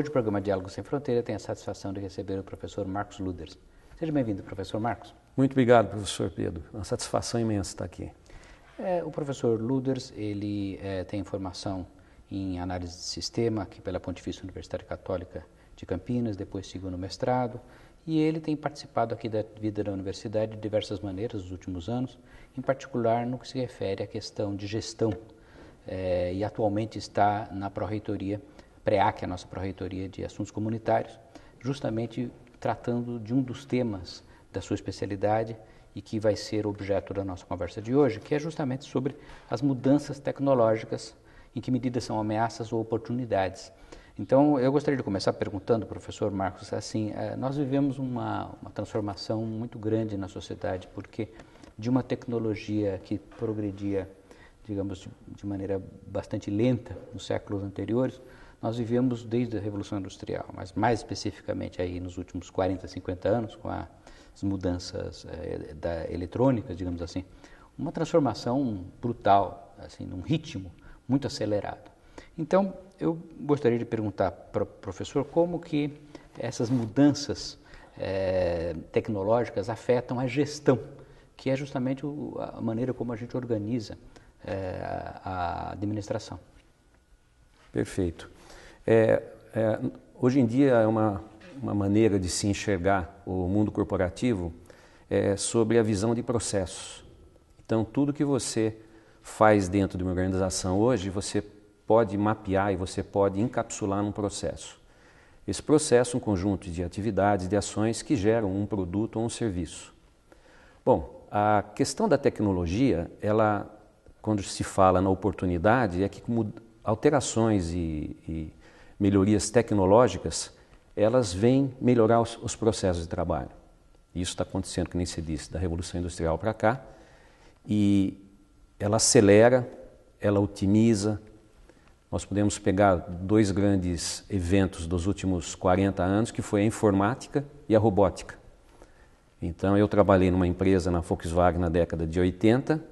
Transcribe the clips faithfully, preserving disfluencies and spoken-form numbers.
Hoje o programa Diálogo Sem Fronteira tem a satisfação de receber o professor Marcos Lüders. Seja bem-vindo, professor Marcos. Muito obrigado, professor Pedro. Uma satisfação imensa estar aqui. É, o professor Lüders, ele é, tem formação em análise de sistema aqui pela Pontifícia Universidade Católica de Campinas, depois seguiu no mestrado, e ele tem participado aqui da vida da universidade de diversas maneiras nos últimos anos, em particular no que se refere à questão de gestão, é, e atualmente está na pró-reitoria PREAC, a nossa pró-reitoria de assuntos comunitários, justamente tratando de um dos temas da sua especialidade e que vai ser objeto da nossa conversa de hoje, que é justamente sobre as mudanças tecnológicas, em que medida são ameaças ou oportunidades. Então, eu gostaria de começar perguntando, professor Marcos, assim, nós vivemos uma, uma transformação muito grande na sociedade, porque de uma tecnologia que progredia, digamos, de, de maneira bastante lenta nos séculos anteriores, nós vivemos desde a Revolução Industrial, mas mais especificamente aí nos últimos quarenta, cinquenta anos, com as mudanças é, da eletrônica, digamos assim, uma transformação brutal, assim, num ritmo muito acelerado. Então, eu gostaria de perguntar para o professor como que essas mudanças é, tecnológicas afetam a gestão, que é justamente o, a maneira como a gente organiza é, a administração. Perfeito. É, é, hoje em dia é uma, uma maneira de se enxergar o mundo corporativo é, sobre a visão de processos. Então, tudo que você faz dentro de uma organização hoje, você pode mapear e você pode encapsular num processo. Esse processo é um conjunto de atividades, de ações que geram um produto ou um serviço. Bom, a questão da tecnologia, ela, quando se fala na oportunidade, é que alterações e, e melhorias tecnológicas, elas vêm melhorar os, os processos de trabalho. Isso está acontecendo, que nem se disse, da Revolução Industrial para cá, e ela acelera, ela otimiza. Nós podemos pegar dois grandes eventos dos últimos quarenta anos, que foi a informática e a robótica. Então, eu trabalhei numa empresa na Volkswagen na década de oitenta.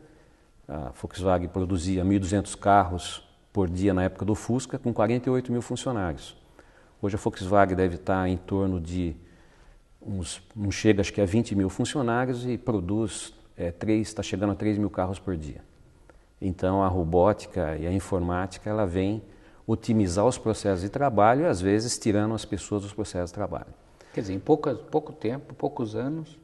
A Volkswagen produzia mil e duzentos carros por dia na época do Fusca, com quarenta e oito mil funcionários. Hoje a Volkswagen deve estar em torno de, uns, não chega acho que a vinte mil funcionários e produz, é, três, está chegando a três mil carros por dia. Então, a robótica e a informática, ela vem otimizar os processos de trabalho e, às vezes, tirando as pessoas dos processos de trabalho. Quer dizer, em poucas, pouco tempo, poucos anos,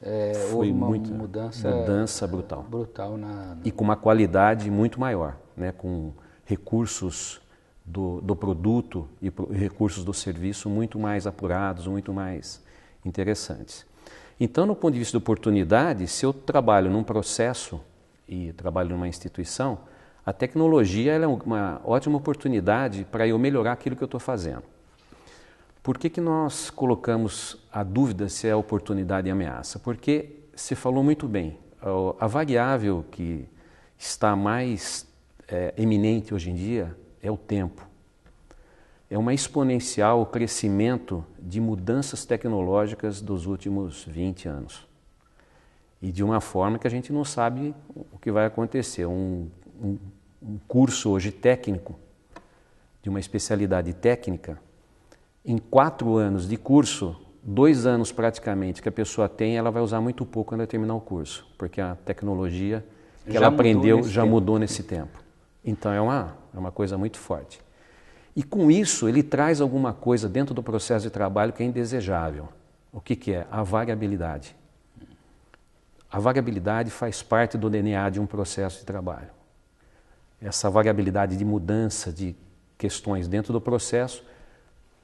é, houve uma muita mudança, mudança brutal. brutal na, na... E com uma qualidade muito maior, né? Com recursos do, do produto e pro, recursos do serviço muito mais apurados, muito mais interessantes. Então, no ponto de vista de oportunidade, se eu trabalho num processo e trabalho numa instituição, a tecnologia ela é uma ótima oportunidade para eu melhorar aquilo que eu estou fazendo. Por que que nós colocamos a dúvida se é oportunidade e ameaça? Porque você falou muito bem, a variável que está mais é, eminente hoje em dia é o tempo. É uma exponencial o crescimento de mudanças tecnológicas dos últimos vinte anos. E de uma forma que a gente não sabe o que vai acontecer. Um, um, um curso hoje técnico, de uma especialidade técnica, em quatro anos de curso, dois anos praticamente que a pessoa tem, ela vai usar muito pouco quando ela terminar o curso, porque a tecnologia que ela aprendeu já mudou nesse tempo. Então é uma, é uma coisa muito forte. E com isso ele traz alguma coisa dentro do processo de trabalho que é indesejável. O que que é? A variabilidade. A variabilidade faz parte do D N A de um processo de trabalho. Essa variabilidade de mudança de questões dentro do processo,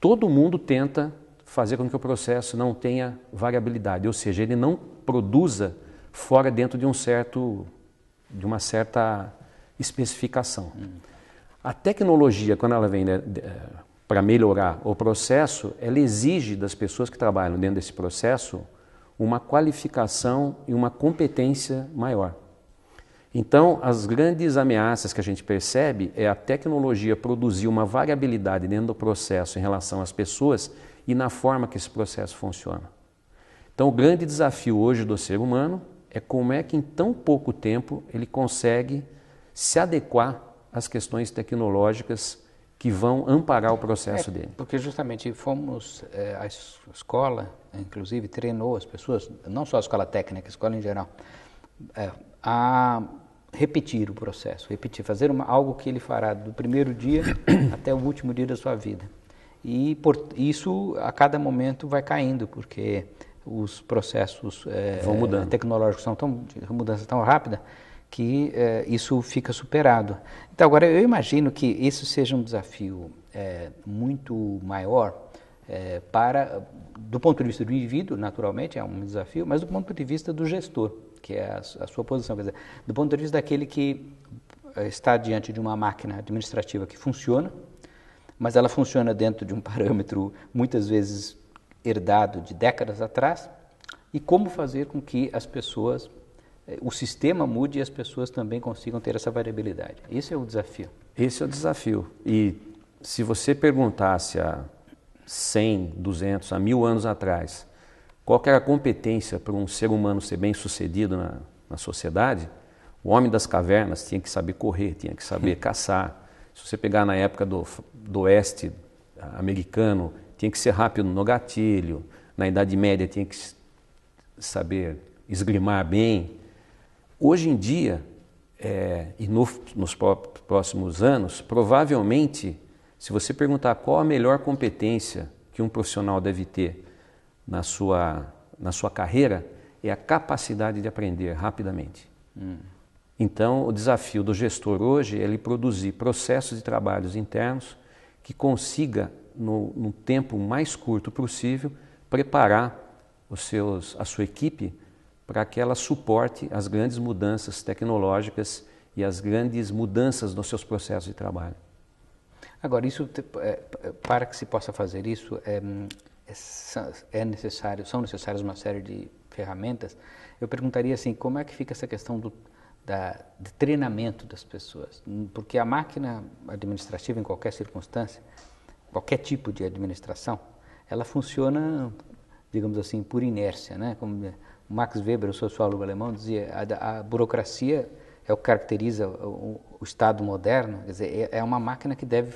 todo mundo tenta fazer com que o processo não tenha variabilidade, ou seja, ele não produza fora dentro de um certo, de uma certa especificação. A tecnologia, quando ela vem, né, para melhorar o processo, ela exige das pessoas que trabalham dentro desse processo uma qualificação e uma competência maior. Então, as grandes ameaças que a gente percebe é a tecnologia produzir uma variabilidade dentro do processo em relação às pessoas e na forma que esse processo funciona. Então, o grande desafio hoje do ser humano é como é que em tão pouco tempo ele consegue se adequar às questões tecnológicas que vão amparar o processo é, dele. Porque justamente fomos, é, a escola, inclusive, treinou as pessoas, não só a escola técnica, a escola em geral, é, a repetir o processo, repetir, fazer uma, algo que ele fará do primeiro dia até o último dia da sua vida. E por, isso, a cada momento, vai caindo, porque os processos é, vão mudando. Tecnológicos são tão, de mudança tão rápida, que eh, isso fica superado. Então, agora, eu imagino que isso seja um desafio eh, muito maior eh, para, do ponto de vista do indivíduo, naturalmente, é um desafio, mas do ponto de vista do gestor, que é a, a sua posição. Quer dizer, do ponto de vista daquele que está diante de uma máquina administrativa que funciona, mas ela funciona dentro de um parâmetro, muitas vezes, herdado de décadas atrás, e como fazer com que as pessoas... o sistema mude e as pessoas também consigam ter essa variabilidade. Esse é o desafio. Esse é o desafio. E se você perguntasse há cem, duzentos, há mil anos atrás, qual que era a competência para um ser humano ser bem sucedido na, na sociedade, o homem das cavernas tinha que saber correr, tinha que saber caçar. Se você pegar na época do, do oeste americano, tinha que ser rápido no gatilho. Na Idade Média tinha que saber esgrimar bem. Hoje em dia, é, e no, nos próximos anos, provavelmente, se você perguntar qual a melhor competência que um profissional deve ter na sua, na sua carreira, é a capacidade de aprender rapidamente. Hum. Então, o desafio do gestor hoje é ele produzir processos e trabalhos internos que consiga, no, no tempo mais curto possível, preparar os seus, a sua equipe para que ela suporte as grandes mudanças tecnológicas e as grandes mudanças nos seus processos de trabalho. Agora, isso, para que se possa fazer isso, é, é necessário, são necessárias uma série de ferramentas. Eu perguntaria assim, como é que fica essa questão do da, de treinamento das pessoas? Porque a máquina administrativa, em qualquer circunstância, qualquer tipo de administração, ela funciona, digamos assim, por inércia, né? Como, Max Weber, o sociólogo alemão, dizia a, a burocracia é o que caracteriza o, o Estado moderno, quer dizer, é, é uma máquina que deve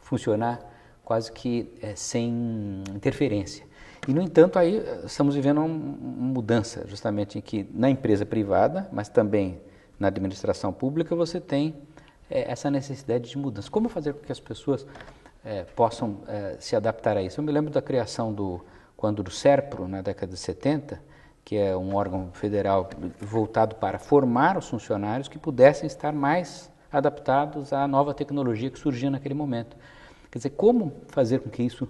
funcionar quase que é, sem interferência. E, no entanto, aí estamos vivendo uma mudança, justamente, em que na empresa privada, mas também na administração pública, você tem é, essa necessidade de mudança. Como fazer com que as pessoas é, possam é, se adaptar a isso? Eu me lembro da criação do, quando do Serpro, na década de setenta, que é um órgão federal voltado para formar os funcionários que pudessem estar mais adaptados à nova tecnologia que surgia naquele momento. Quer dizer, como fazer com que isso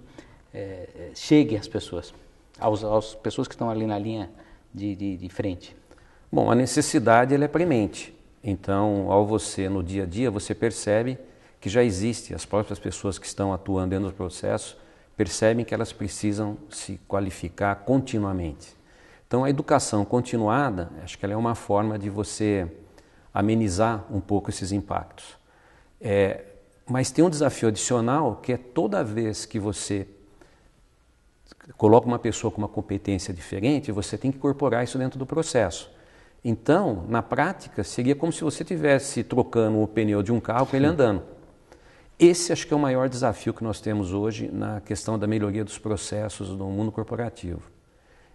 é, chegue às pessoas, aos, aos pessoas que estão ali na linha de, de, de frente? Bom, a necessidade ela é premente. Então, ao você, no dia a dia, você percebe que já existe, as próprias pessoas que estão atuando dentro do processo percebem que elas precisam se qualificar continuamente. Então, a educação continuada, acho que ela é uma forma de você amenizar um pouco esses impactos. É, mas tem um desafio adicional, que é toda vez que você coloca uma pessoa com uma competência diferente, você tem que incorporar isso dentro do processo. Então, na prática, seria como se você estivesse trocando o pneu de um carro com ele andando. Esse acho que é o maior desafio que nós temos hoje na questão da melhoria dos processos no mundo corporativo.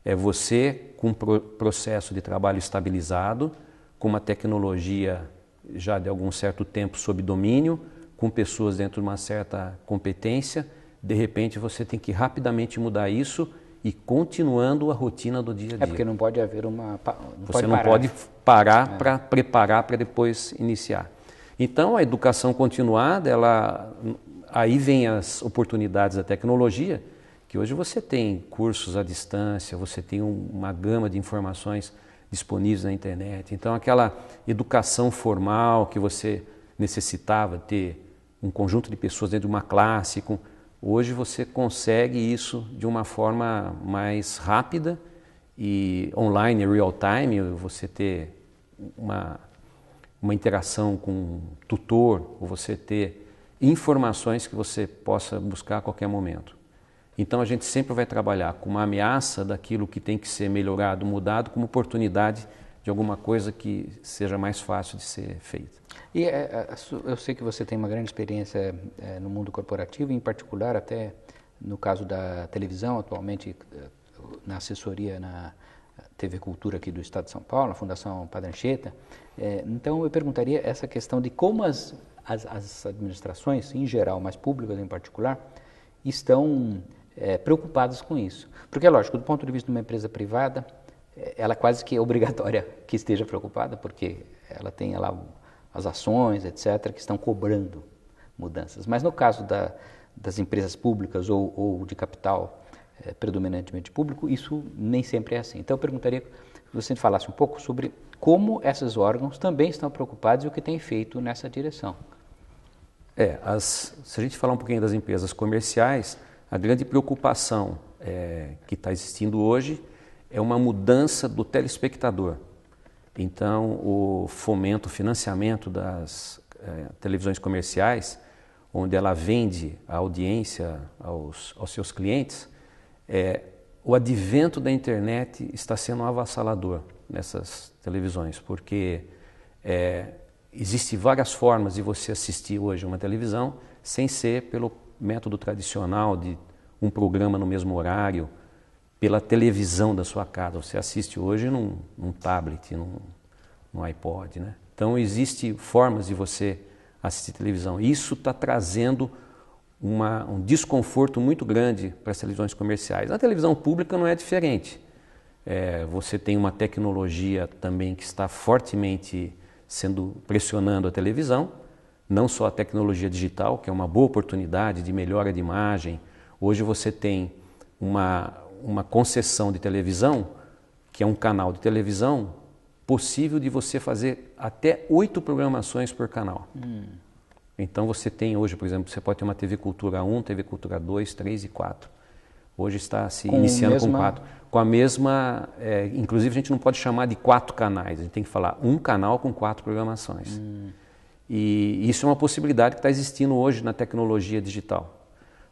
É você com um processo de trabalho estabilizado, com uma tecnologia já de algum certo tempo sob domínio, com pessoas dentro de uma certa competência, de repente você tem que rapidamente mudar isso e continuando a rotina do dia a dia. É porque não pode haver uma... Não você pode não parar. pode parar é. para preparar para depois iniciar. Então a educação continuada, ela... aí vem as oportunidades da tecnologia, que hoje você tem cursos à distância, você tem um, uma gama de informações disponíveis na internet. Então, aquela educação formal que você necessitava ter um conjunto de pessoas dentro de uma classe, com, hoje você consegue isso de uma forma mais rápida e online, real time, você ter uma, uma interação com um tutor, ou você ter informações que você possa buscar a qualquer momento. Então, a gente sempre vai trabalhar com uma ameaça daquilo que tem que ser melhorado, mudado, como oportunidade de alguma coisa que seja mais fácil de ser feita. E eu sei que você tem uma grande experiência no mundo corporativo, em particular até no caso da televisão, atualmente na assessoria na T V Cultura aqui do Estado de São Paulo, a Fundação Padre Anchieta. Então eu perguntaria essa questão de como as, as, as administrações em geral, mas públicas em particular, estão é, preocupadas com isso. Porque é lógico, do ponto de vista de uma empresa privada, ela quase que é obrigatória que esteja preocupada, porque ela tem lá as ações, etcétera, que estão cobrando mudanças. Mas no caso da, das empresas públicas ou, ou de capital é, predominantemente público, isso nem sempre é assim. Então eu perguntaria que você falasse um pouco sobre como esses órgãos também estão preocupados e o que tem feito nessa direção. É, as, se a gente falar um pouquinho das empresas comerciais, a grande preocupação é, que está existindo hoje é uma mudança do telespectador. Então, o fomento, o financiamento das eh, televisões comerciais, onde ela vende a audiência aos, aos seus clientes, eh, o advento da internet está sendo avassalador nessas televisões, porque eh, existem várias formas de você assistir hoje uma televisão sem ser pelo método tradicional de um programa no mesmo horário, pela televisão da sua casa. Você assiste hoje num, num tablet, num, num iPod, né? Então, existem formas de você assistir televisão. Isso está trazendo uma, um desconforto muito grande para as televisões comerciais. Na televisão pública não é diferente. É, você tem uma tecnologia também que está fortemente sendo pressionando a televisão, não só a tecnologia digital, que é uma boa oportunidade de melhora de imagem. Hoje você tem uma... uma concessão de televisão, que é um canal de televisão, possível de você fazer até oito programações por canal. Hum. Então você tem hoje, por exemplo, você pode ter uma T V Cultura um, T V Cultura dois, três e quatro. Hoje está se com iniciando mesma... com quatro. Com a mesma... É, inclusive a gente não pode chamar de quatro canais, a gente tem que falar um canal com quatro programações. Hum. E isso é uma possibilidade que está existindo hoje na tecnologia digital.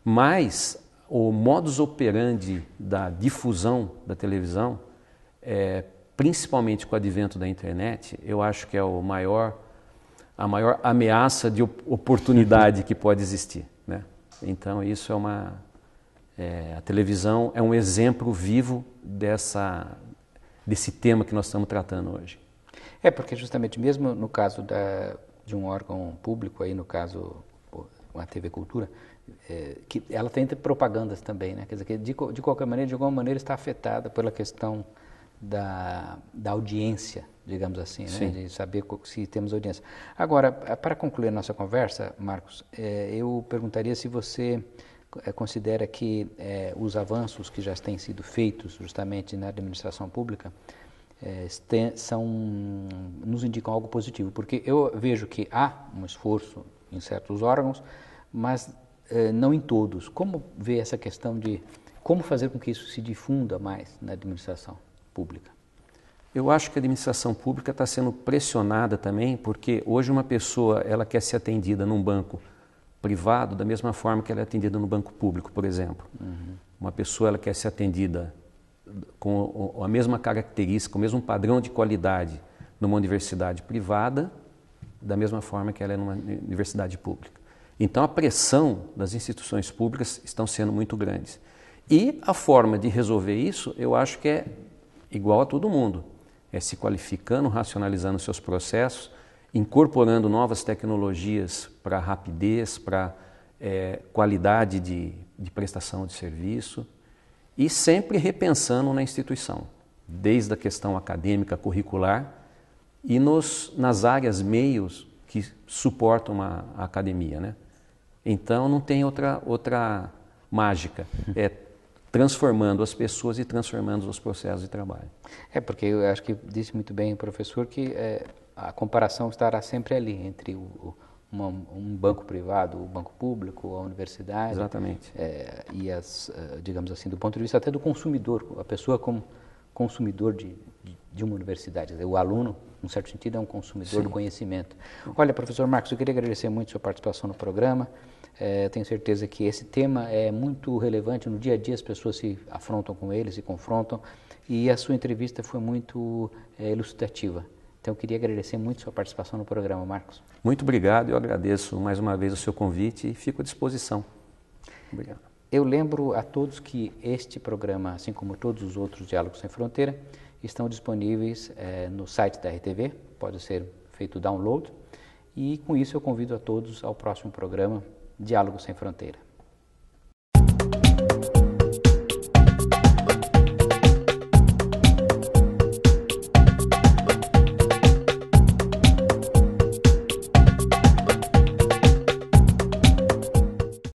Mas... o modus operandi da difusão da televisão, é, principalmente com o advento da internet, eu acho que é o maior, a maior ameaça de oportunidade que pode existir, né? Então isso é uma... É, a televisão é um exemplo vivo dessa, desse tema que nós estamos tratando hoje. É, porque justamente mesmo no caso da, de um órgão público, aí no caso a T V Cultura, é, que ela tem propagandas também, né? Quer dizer, que de, de qualquer maneira, de alguma maneira está afetada pela questão da, da audiência, digamos assim, né? De saber se temos audiência. Agora, para concluir a nossa conversa, Marcos, é, eu perguntaria se você considera que é, os avanços que já têm sido feitos justamente na administração pública é, tem, são, nos indicam algo positivo, porque eu vejo que há um esforço em certos órgãos, mas eh, não em todos. Como vê essa questão de como fazer com que isso se difunda mais na administração pública? Eu acho que a administração pública está sendo pressionada também, porque hoje uma pessoa ela quer ser atendida num banco privado da mesma forma que ela é atendida no banco público, por exemplo. Uhum. Uma pessoa ela quer ser atendida com a mesma característica, o mesmo padrão de qualidade numa universidade privada, da mesma forma que ela é numa universidade pública. Então, a pressão das instituições públicas estão sendo muito grandes. E a forma de resolver isso, eu acho que é igual a todo mundo. É se qualificando, racionalizando seus processos, incorporando novas tecnologias para rapidez, para é, qualidade de, de prestação de serviço e sempre repensando na instituição, desde a questão acadêmica, curricular, e nos, nas áreas, meios que suportam a, a academia, né? Então não tem outra, outra mágica, é transformando as pessoas e transformando os processos de trabalho. É, porque eu acho que disse muito bem o professor que é, a comparação estará sempre ali entre o, o, uma, um banco privado, o banco público, a universidade. Exatamente. É, e as, digamos assim, do ponto de vista até do consumidor, a pessoa como consumidor de, de uma universidade, o aluno num certo sentido, é um consumidor Sim. do conhecimento. Olha, professor Marcos, eu queria agradecer muito a sua participação no programa. É, tenho certeza que esse tema é muito relevante. No dia a dia as pessoas se afrontam com ele, se confrontam. E a sua entrevista foi muito é, ilustrativa. Então, eu queria agradecer muito a sua participação no programa, Marcos. Muito obrigado. Eu agradeço mais uma vez o seu convite e fico à disposição. Obrigado. Eu lembro a todos que este programa, assim como todos os outros Diálogos Sem Fronteira, estão disponíveis é, no site da R T V, pode ser feito download. E com isso eu convido a todos ao próximo programa Diálogo Sem Fronteira.